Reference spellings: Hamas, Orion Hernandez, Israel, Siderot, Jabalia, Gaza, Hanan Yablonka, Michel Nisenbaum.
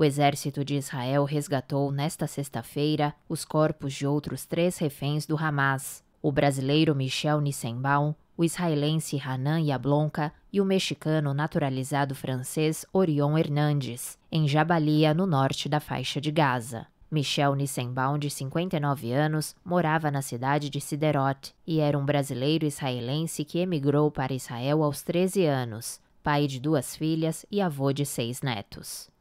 O exército de Israel resgatou nesta sexta-feira os corpos de outros 3 reféns do Hamas: o brasileiro Michel Nisenbaum, o israelense Hanan Yablonka e o mexicano naturalizado francês Orion Hernandez, em Jabalia, no norte da faixa de Gaza. Michel Nisenbaum, de 59 anos, morava na cidade de Siderot e era um brasileiro israelense que emigrou para Israel aos 13 anos, pai de 2 filhas e avô de 6 netos.